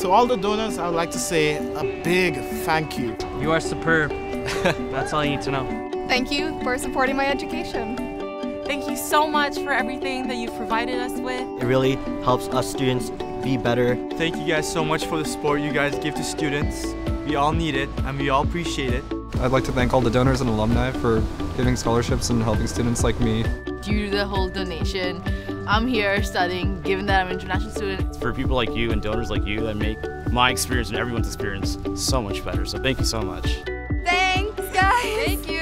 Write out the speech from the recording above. To all the donors, I would like to say a big thank you. You are superb. That's all you need to know. Thank you for supporting my education. Thank you so much for everything that you've provided us with. It really helps us students be better. Thank you guys so much for the support you guys give to students. We all need it and we all appreciate it. I'd like to thank all the donors and alumni for giving scholarships and helping students like me. Due to the whole donation, I'm here studying, given that I'm an international student. It's for people like you and donors like you that make my experience and everyone's experience so much better. So thank you so much. Thanks, guys. Thank you.